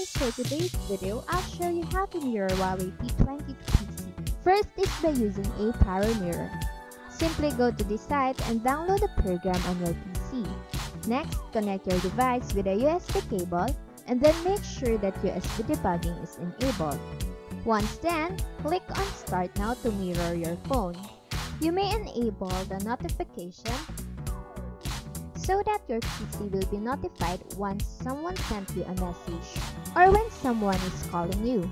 guys, for today's video, I'll show you how to mirror Huawei P20 PC. First is by using ApowerMirror. Simply go to this site and download the program on your PC. Next, connect your device with a USB cable and then make sure that USB debugging is enabled. Once done, click on Start Now to mirror your phone. You may enable the notification so that your PC will be notified once someone sent you a message or when someone is calling you.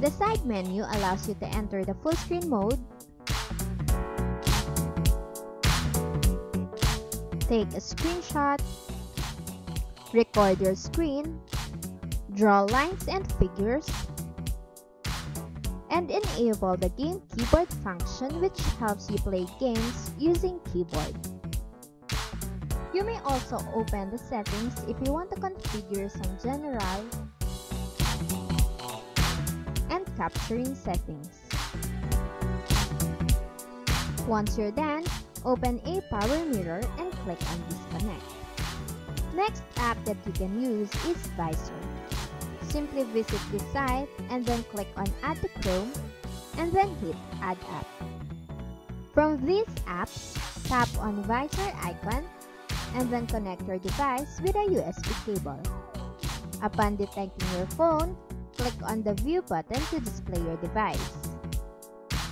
The side menu allows you to enter the full screen mode, take a screenshot, record your screen, draw lines and figures, and enable the game keyboard function, which helps you play games using keyboard. You may also open the settings if you want to configure some general and capturing settings. Once you're done, open ApowerMirror and click on Disconnect. Next app that you can use is Vysor. Simply visit this site and then click on Add to Chrome and then hit Add App. From these apps, tap on Vysor icon and then connect your device with a USB cable. Upon detecting your phone, click on the View button to display your device.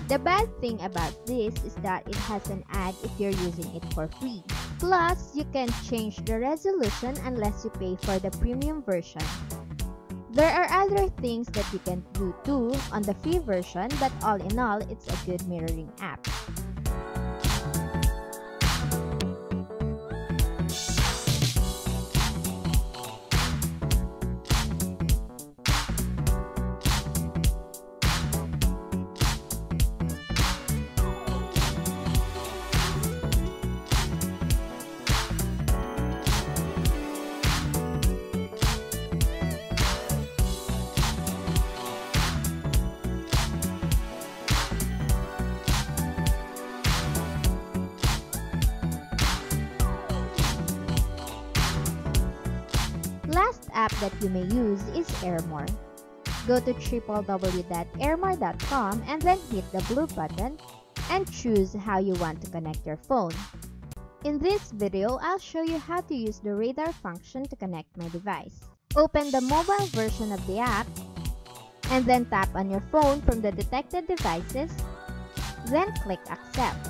The bad thing about this is that it has an ad if you're using it for free. Plus, you can change the resolution unless you pay for the premium version. There are other things that you can do too on the free version, but all in all, it's a good mirroring app. Last app that you may use is Airmore. Go to www.airmore.com and then hit the blue button and choose how you want to connect your phone. In this video, I'll show you how to use the radar function to connect my device. Open the mobile version of the app and then tap on your phone from the detected devices, then click Accept.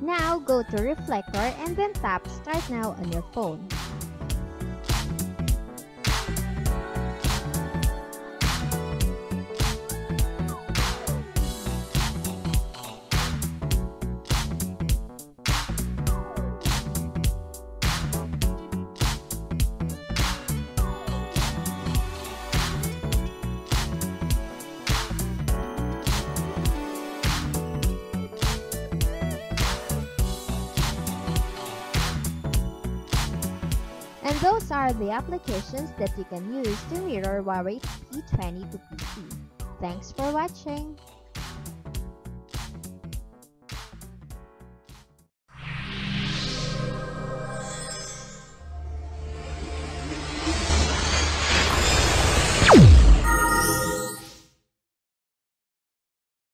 Now go to Reflector and then tap Start Now on your phone. And those are the applications that you can use to mirror Huawei P20 to PC. Thanks for watching!